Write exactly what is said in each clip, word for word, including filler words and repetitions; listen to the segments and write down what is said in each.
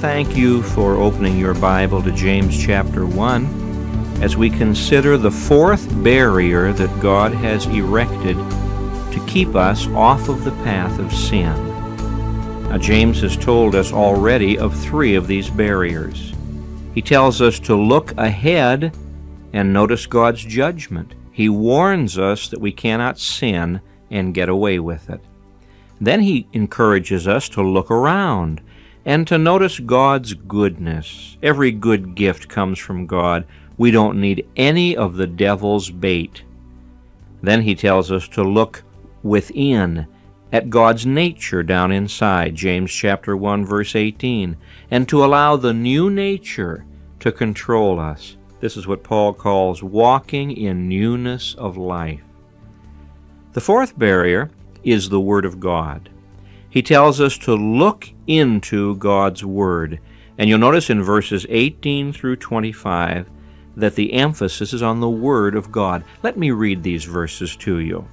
thank you for opening your Bible to James chapter one as we consider the fourth barrier that God has erected to keep us off of the path of sin. Now, James has told us already of three of these barriers. He tells us to look ahead and notice God's judgment. He warns us that we cannot sin and get away with it. Then he encourages us to look around and to notice God's goodness. Every good gift comes from God. We don't need any of the devil's bait. Then he tells us to look within at God's nature down inside, James chapter one, verse eighteen, and to allow the new nature to control us. This is what Paul calls walking in newness of life. The fourth barrier is the Word of God. He tells us to look into God's Word. And you'll notice in verses eighteen through twenty-five that the emphasis is on the Word of God. Let me read these verses to you.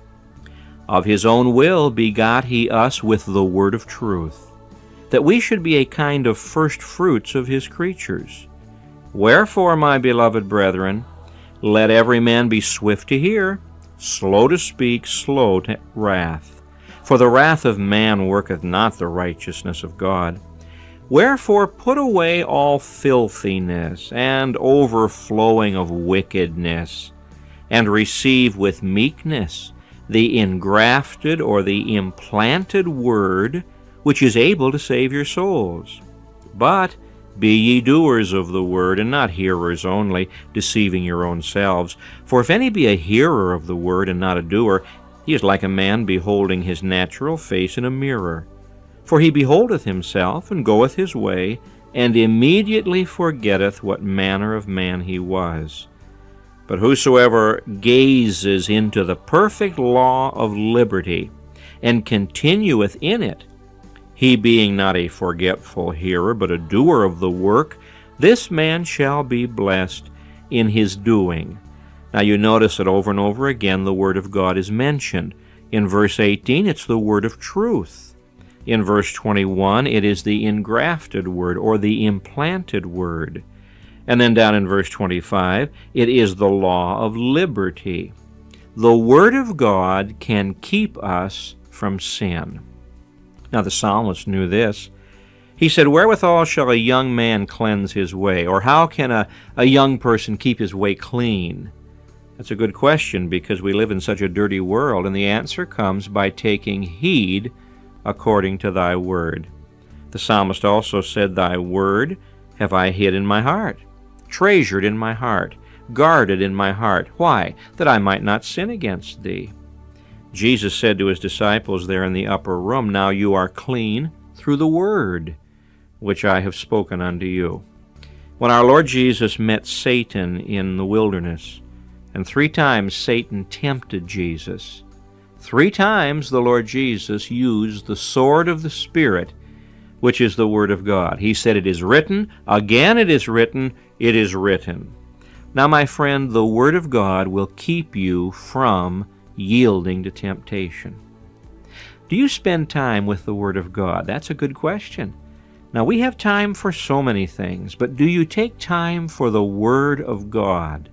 Of His own will begot He us with the Word of truth, that we should be a kind of first fruits of His creatures. Wherefore, my beloved brethren, let every man be swift to hear, slow to speak, slow to wrath. For the wrath of man worketh not the righteousness of God. Wherefore, put away all filthiness and overflowing of wickedness, and receive with meekness the engrafted or the implanted word, which is able to save your souls. But be ye doers of the word, and not hearers only, deceiving your own selves. For if any be a hearer of the word, and not a doer, he is like a man beholding his natural face in a mirror. For he beholdeth himself, and goeth his way, and immediately forgetteth what manner of man he was. But whosoever gazes into the perfect law of liberty, and continueth in it, he being not a forgetful hearer, but a doer of the work, this man shall be blessed in his doing. Now you notice that over and over again the Word of God is mentioned. In verse eighteen, it's the Word of truth. In verse twenty-one, it is the engrafted Word, or the implanted Word. And then down in verse twenty-five, it is the law of liberty. The Word of God can keep us from sin. Now the psalmist knew this. He said, wherewithal shall a young man cleanse his way? Or how can a, a young person keep his way clean? That's a good question, because we live in such a dirty world, and the answer comes by taking heed according to thy word. The psalmist also said, thy word have I hid in my heart, treasured in my heart, guarded in my heart. Why? That I might not sin against thee. Jesus said to his disciples there in the upper room, now you are clean through the word which I have spoken unto you. When our Lord Jesus met Satan in the wilderness, and three times Satan tempted Jesus, three times the Lord Jesus used the sword of the Spirit, which is the Word of God. He said, it is written, again it is written, it is written. Now, my friend, the Word of God will keep you from yielding to temptation. Do you spend time with the Word of God? That's a good question. Now, we have time for so many things, but do you take time for the Word of God?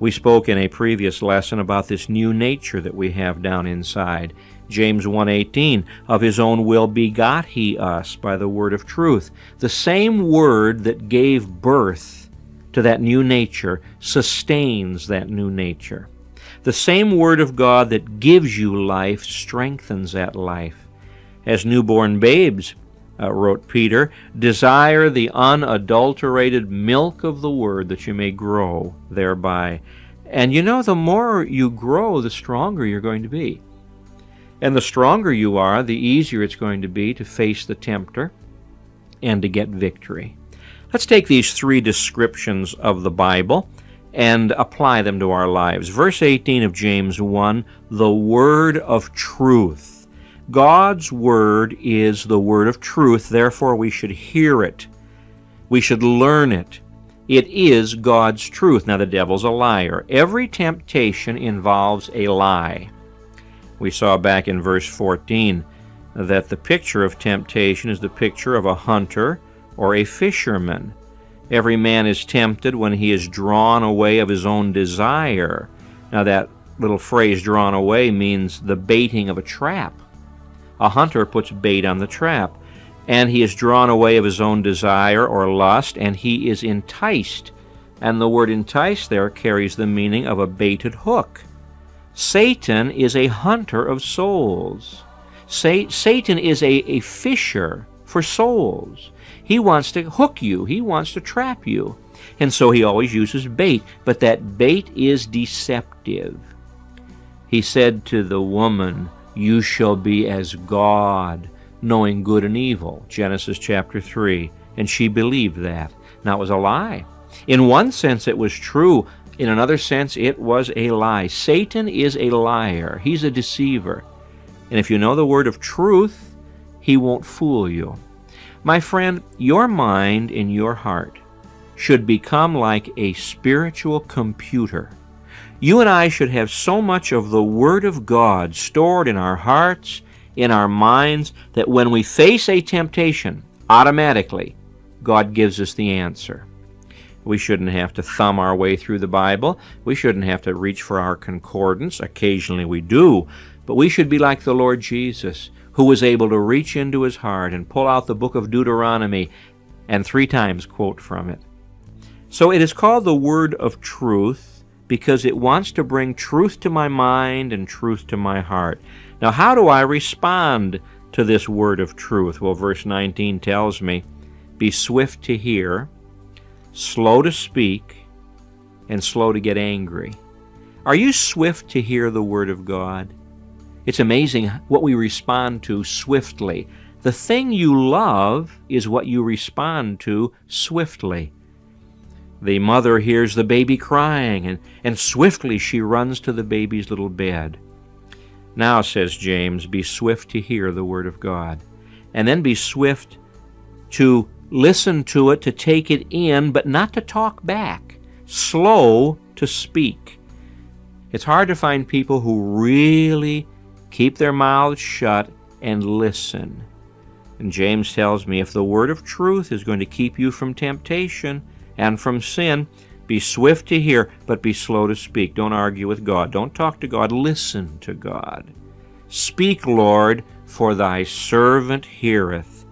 We spoke in a previous lesson about this new nature that we have down inside. James one eighteen, of his own will begot he us by the word of truth. The same word that gave birth to that new nature sustains that new nature. The same word of God that gives you life strengthens that life. As newborn babes, uh, wrote Peter, desire the unadulterated milk of the word that you may grow thereby. And you know, the more you grow, the stronger you're going to be. And the stronger you are, the easier it's going to be to face the tempter and to get victory. Let's take these three descriptions of the Bible and apply them to our lives. Verse eighteen of James one, the word of truth. God's word is the word of truth, therefore we should hear it. We should learn it. It is God's truth. Now, the devil's a liar. Every temptation involves a lie. We saw back in verse fourteen that the picture of temptation is the picture of a hunter or a fisherman. Every man is tempted when he is drawn away of his own desire. Now that little phrase, drawn away, means the baiting of a trap. A hunter puts bait on the trap, and he is drawn away of his own desire or lust, and he is enticed. And the word entice there carries the meaning of a baited hook. Satan is a hunter of souls. Sa- Satan is a, a fisher for souls. He wants to hook you. He wants to trap you. And so he always uses bait, but that bait is deceptive. He said to the woman, "You shall be as God, knowing good and evil," Genesis chapter three, and she believed that. Now, it was a lie. In one sense, it was true. In another sense, it was a lie. Satan is a liar. He's a deceiver. And if you know the word of truth, he won't fool you. My friend, your mind and your heart should become like a spiritual computer. You and I should have so much of the Word of God stored in our hearts, in our minds, that when we face a temptation, automatically, God gives us the answer. We shouldn't have to thumb our way through the Bible. We shouldn't have to reach for our concordance. Occasionally we do, but we should be like the Lord Jesus, who was able to reach into his heart and pull out the book of Deuteronomy and three times quote from it. So it is called the Word of Truth because it wants to bring truth to my mind and truth to my heart. Now, how do I respond to this Word of Truth? Well, verse nineteen tells me, "Be swift to hear, slow to speak, and slow to get angry." Are you swift to hear the Word of God? It's amazing what we respond to swiftly. The thing you love is what you respond to swiftly. The mother hears the baby crying, and, and swiftly she runs to the baby's little bed. Now, says James, be swift to hear the Word of God, and then be swift to listen to it, to take it in, but not to talk back. Slow to speak. It's hard to find people who really keep their mouths shut and listen. And James tells me, if the Word of Truth is going to keep you from temptation and from sin, be swift to hear, but be slow to speak. Don't argue with God. Don't talk to God. Listen to God. Speak, Lord, for thy servant heareth.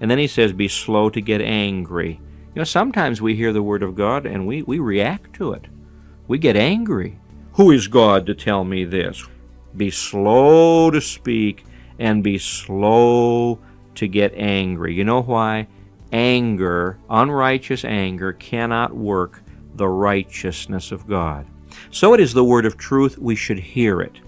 And then he says, be slow to get angry. You know, sometimes we hear the Word of God and we, we react to it. We get angry. Who is God to tell me this? Be slow to speak and be slow to get angry. You know why? Anger, unrighteous anger, cannot work the righteousness of God. So it is the Word of Truth, we should hear it.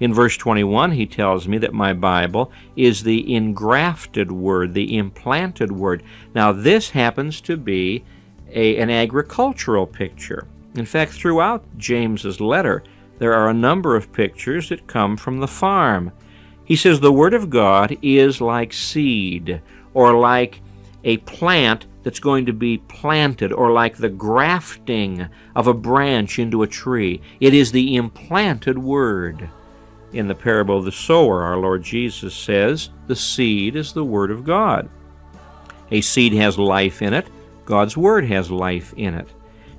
In verse twenty-one, he tells me that my Bible is the engrafted Word, the implanted Word. Now, this happens to be a, an agricultural picture. In fact, throughout James's letter, there are a number of pictures that come from the farm. He says the Word of God is like seed, or like a plant that's going to be planted, or like the grafting of a branch into a tree. It is the implanted Word. In the parable of the sower, our Lord Jesus says, the seed is the Word of God. A seed has life in it. God's Word has life in it.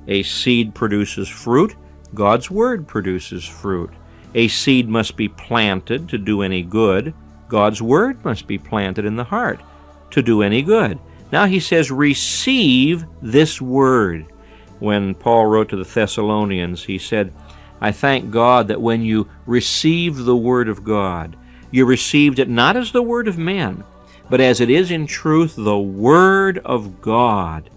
A seed produces fruit. God's Word produces fruit. A seed must be planted to do any good. God's Word must be planted in the heart to do any good. Now he says, receive this Word. When Paul wrote to the Thessalonians, he said, I thank God that when you received the Word of God, you received it not as the word of man, but as it is in truth the Word of God.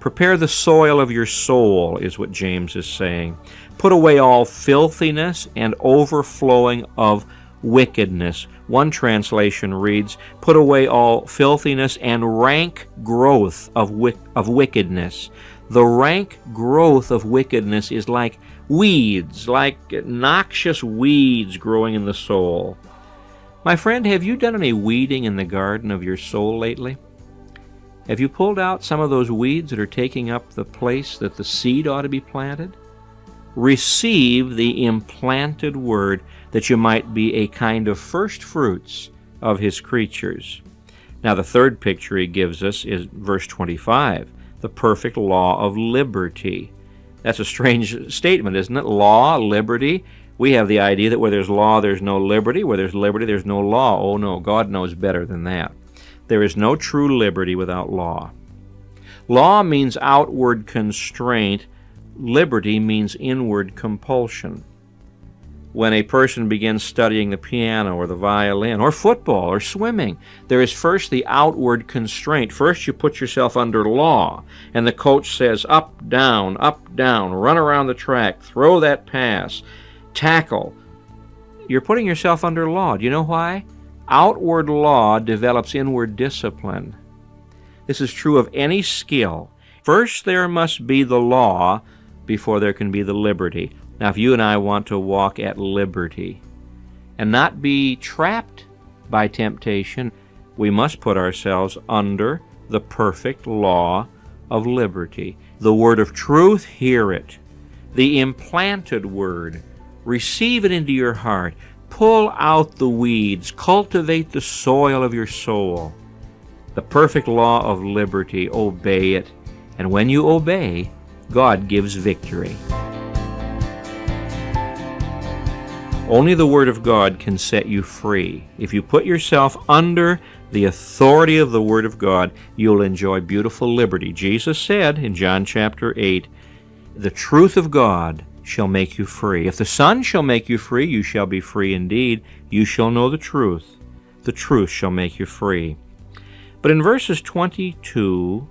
Prepare the soil of your soul, is what James is saying. Put away all filthiness and overflowing of wickedness. One translation reads, put away all filthiness and rank growth of wick of wickedness. The rank growth of wickedness is like weeds, like noxious weeds growing in the soul. My friend, have you done any weeding in the garden of your soul lately? Have you pulled out some of those weeds that are taking up the place that the seed ought to be planted? Receive the implanted Word, that you might be a kind of first fruits of his creatures. Now the third picture he gives us is verse twenty-five, the perfect law of liberty. That's a strange statement, isn't it? Law, liberty. We have the idea that where there's law, there's no liberty. Where there's liberty, there's no law. Oh no, God knows better than that. There is no true liberty without law. Law means outward constraint. Liberty means inward compulsion. When a person begins studying the piano or the violin or football or swimming, there is first the outward constraint. First you put yourself under law, and the coach says up, down, up, down, run around the track, throw that pass, tackle. You're putting yourself under law. Do you know why? Outward law develops inward discipline. This is true of any skill. First there must be the law before there can be the liberty. Now, if you and I want to walk at liberty and not be trapped by temptation, we must put ourselves under the perfect law of liberty. The word of truth, hear it. The implanted word, receive it into your heart. Pull out the weeds, cultivate the soil of your soul. The perfect law of liberty, obey it. And when you obey, God gives victory. Only the Word of God can set you free. If you put yourself under the authority of the Word of God, you'll enjoy beautiful liberty. Jesus said in John chapter eight, "The truth of God shall make you free. If the Son shall make you free, you shall be free indeed. You shall know the truth. The truth shall make you free." But in verses twenty-two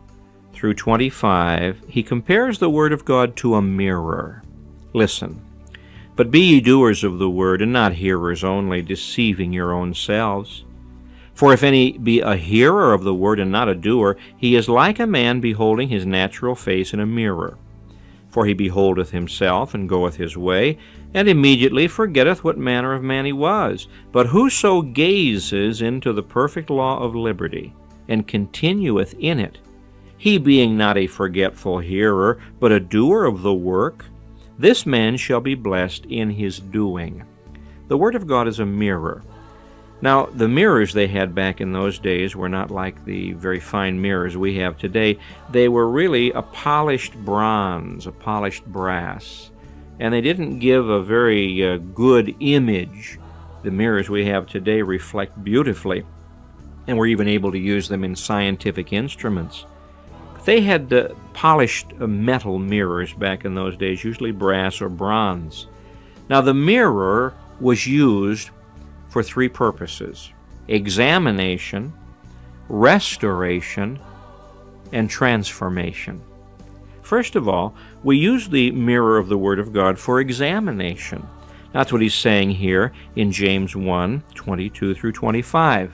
through twenty-five, he compares the Word of God to a mirror. Listen. "But be ye doers of the word, and not hearers only, deceiving your own selves. For if any be a hearer of the word, and not a doer, he is like a man beholding his natural face in a mirror. For he beholdeth himself, and goeth his way, and immediately forgetteth what manner of man he was. But whoso gazes into the perfect law of liberty, and continueth in it, he being not a forgetful hearer, but a doer of the work, this man shall be blessed in his doing." The Word of God is a mirror. Now, the mirrors they had back in those days were not like the very fine mirrors we have today. They were really a polished bronze, a polished brass, and they didn't give a very uh, good image. The mirrors we have today reflect beautifully, and we're even able to use them in scientific instruments. They had uh, polished uh, metal mirrors back in those days, usually brass or bronze. Now, the mirror was used for three purposes: examination, restoration, and transformation. First of all, we use the mirror of the Word of God for examination. That's what he's saying here in James one, twenty-two through twenty-five.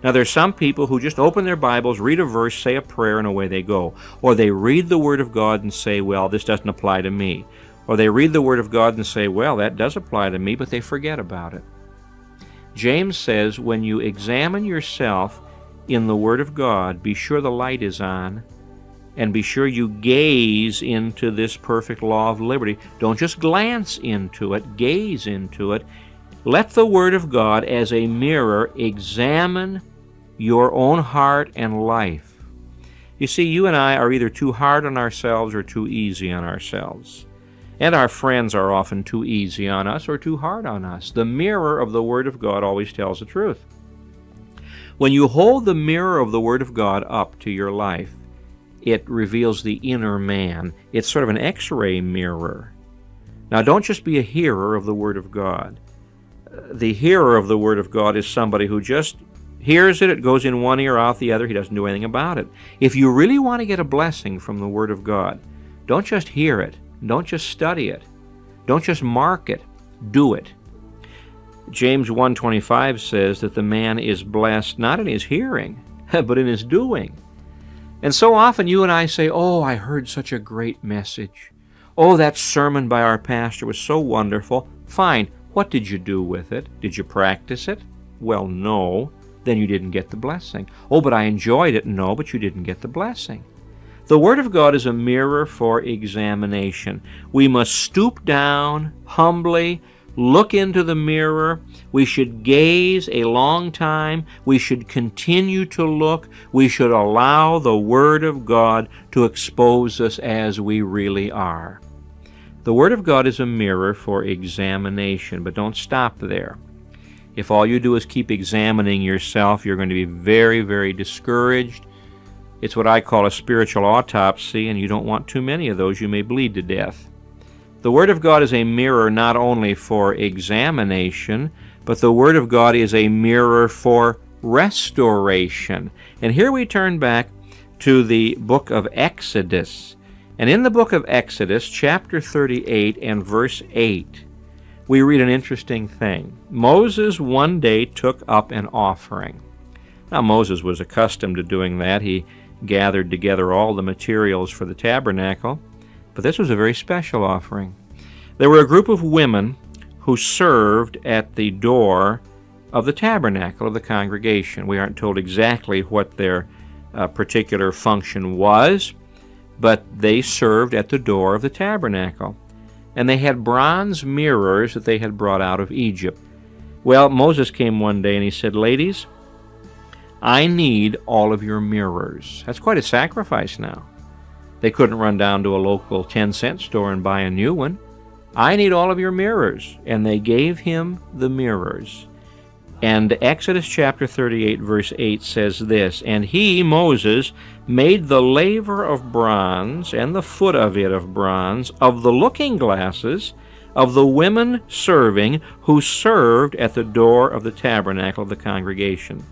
Now, there's some people who just open their Bibles, read a verse, say a prayer, and away they go. Or they read the Word of God and say, well, this doesn't apply to me. Or they read the Word of God and say, well, that does apply to me, but they forget about it. James says, when you examine yourself in the Word of God, be sure the light is on, and be sure you gaze into this perfect law of liberty. Don't just glance into it, gaze into it. Let the Word of God, as a mirror, examine your own heart and life. You see, you and I are either too hard on ourselves or too easy on ourselves. And our friends are often too easy on us or too hard on us. The mirror of the Word of God always tells the truth. When you hold the mirror of the Word of God up to your life, it reveals the inner man. It's sort of an X-ray mirror. Now, don't just be a hearer of the Word of God. The hearer of the Word of God is somebody who just hears it, it goes in one ear, out the other, he doesn't do anything about it. If you really want to get a blessing from the Word of God, don't just hear it, don't just study it, don't just mark it, do it. James one twenty-five says that the man is blessed not in his hearing, but in his doing. And so often you and I say, oh, I heard such a great message. Oh, that sermon by our pastor was so wonderful. Fine. What did you do with it? Did you practice it? Well, no. Then you didn't get the blessing. Oh, but I enjoyed it. No, but you didn't get the blessing. The Word of God is a mirror for examination. We must stoop down humbly, look into the mirror. We should gaze a long time. We should continue to look. We should allow the Word of God to expose us as we really are. The Word of God is a mirror for examination, but don't stop there. If all you do is keep examining yourself, you're going to be very, very discouraged. It's what I call a spiritual autopsy, and you don't want too many of those. You may bleed to death. The Word of God is a mirror not only for examination, but the Word of God is a mirror for restoration. And here we turn back to the book of Exodus. And in the book of Exodus, chapter thirty-eight and verse eight, we read an interesting thing. Moses one day took up an offering. Now, Moses was accustomed to doing that. He gathered together all the materials for the tabernacle, but this was a very special offering. There were a group of women who served at the door of the tabernacle of the congregation. We aren't told exactly what their uh, particular function was, but they served at the door of the tabernacle. And they had bronze mirrors that they had brought out of Egypt. Well, Moses came one day and he said, "Ladies, I need all of your mirrors." That's quite a sacrifice now. They couldn't run down to a local ten cent store and buy a new one. "I need all of your mirrors." And they gave him the mirrors. And Exodus chapter thirty-eight verse eight says this, "And he, Moses, made the laver of bronze and the foot of it of bronze of the looking glasses of the women serving who served at the door of the tabernacle of the congregation."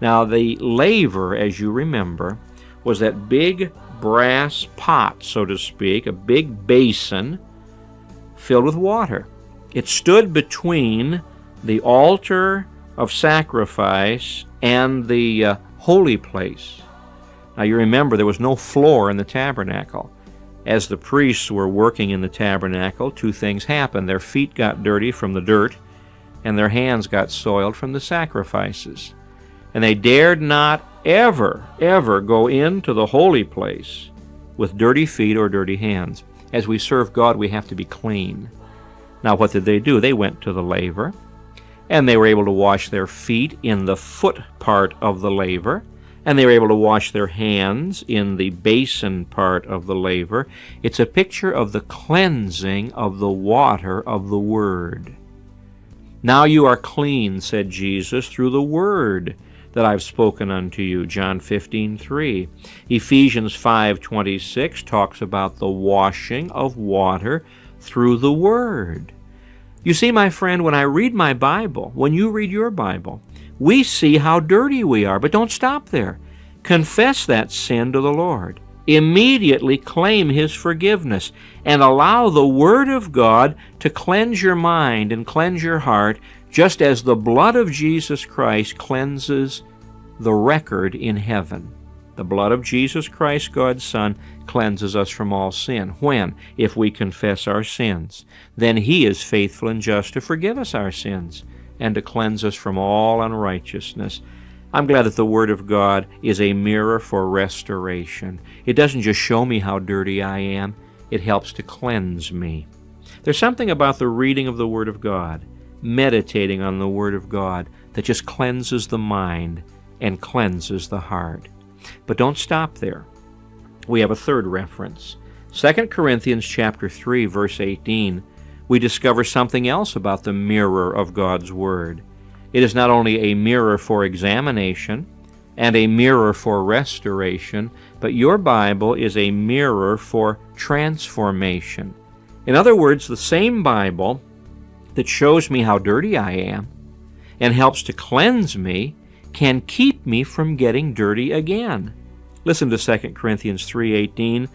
Now, the laver, as you remember, was that big brass pot, so to speak, a big basin filled with water. It stood between the altar of sacrifice and the uh, holy place. Now, you remember there was no floor in the tabernacle. As the priests were working in the tabernacle, two things happened. Their feet got dirty from the dirt, and their hands got soiled from the sacrifices. And they dared not ever, ever go into the holy place with dirty feet or dirty hands. As we serve God, we have to be clean. Now, what did they do? They went to the laver, and they were able to wash their feet in the foot part of the laver, and they were able to wash their hands in the basin part of the laver. It's a picture of the cleansing of the water of the Word. "Now you are clean," said Jesus, "through the Word that I've spoken unto you," John fifteen three. Ephesians five twenty-six talks about the washing of water through the Word. You see, my friend, when I read my Bible, when you read your Bible, we see how dirty we are, but don't stop there. Confess that sin to the Lord. Immediately claim His forgiveness and allow the Word of God to cleanse your mind and cleanse your heart, just as the blood of Jesus Christ cleanses the record in heaven. The blood of Jesus Christ, God's Son, cleanses us from all sin. When? If we confess our sins. Then He is faithful and just to forgive us our sins and to cleanse us from all unrighteousness. I'm glad that the Word of God is a mirror for restoration. It doesn't just show me how dirty I am. It helps to cleanse me. There's something about the reading of the Word of God, meditating on the Word of God, that just cleanses the mind and cleanses the heart. But don't stop there. We have a third reference. Second Corinthians chapter three, verse eighteen, we discover something else about the mirror of God's Word. It is not only a mirror for examination and a mirror for restoration, but your Bible is a mirror for transformation. In other words, the same Bible that shows me how dirty I am and helps to cleanse me can keep me from getting dirty again. Listen to Second Corinthians three eighteen,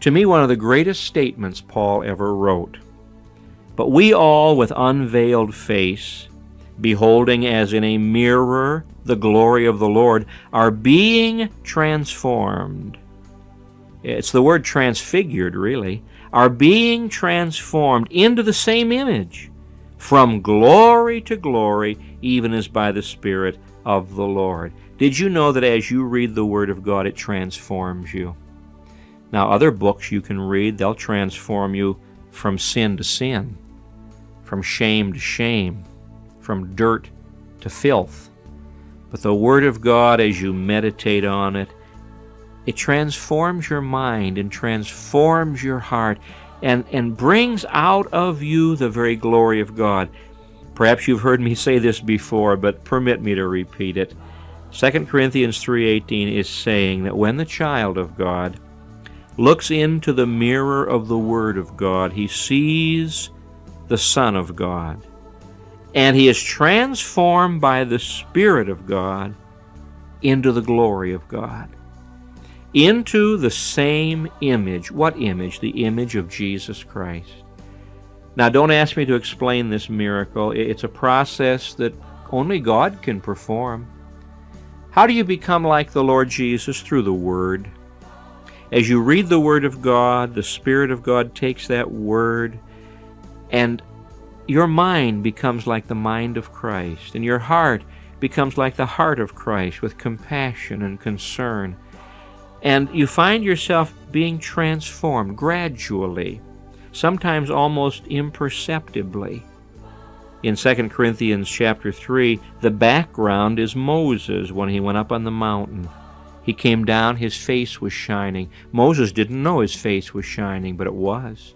to me one of the greatest statements Paul ever wrote. "But we all with unveiled face, beholding as in a mirror the glory of the Lord, are being transformed." It's the word transfigured, really. "Are being transformed into the same image, from glory to glory, even as by the Spirit of the Lord." Did you know that as you read the Word of God, it transforms you? Now, other books you can read, they'll transform you from sin to sin, from shame to shame, from dirt to filth. But the Word of God, as you meditate on it, it transforms your mind and transforms your heart and, and brings out of you the very glory of God. Perhaps you've heard me say this before, but permit me to repeat it. Second Corinthians three eighteen is saying that when the child of God looks into the mirror of the Word of God, he sees the Son of God, and he is transformed by the Spirit of God into the glory of God, into the same image. What image? The image of Jesus Christ. Now, don't ask me to explain this miracle. It's a process that only God can perform. How do you become like the Lord Jesus? Through the Word. As you read the Word of God, the Spirit of God takes that Word, and your mind becomes like the mind of Christ, and your heart becomes like the heart of Christ, with compassion and concern. And you find yourself being transformed gradually, sometimes almost imperceptibly. In Second Corinthians chapter three, the background is Moses when he went up on the mountain. He came down, his face was shining. Moses didn't know his face was shining, but it was.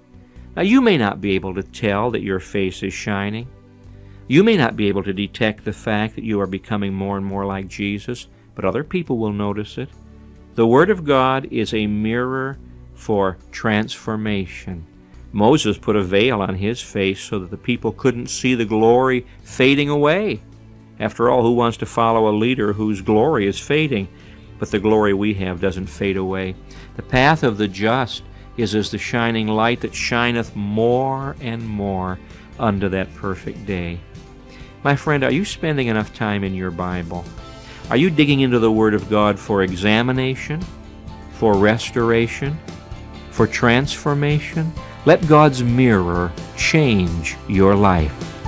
Now, you may not be able to tell that your face is shining. You may not be able to detect the fact that you are becoming more and more like Jesus, but other people will notice it. The Word of God is a mirror for transformation. Moses put a veil on his face so that the people couldn't see the glory fading away. After all, who wants to follow a leader whose glory is fading? But the glory we have doesn't fade away. The path of the just is as the shining light that shineth more and more unto that perfect day. My friend, are you spending enough time in your Bible? Are you digging into the Word of God for examination, for restoration, for transformation? Let God's mirror change your life.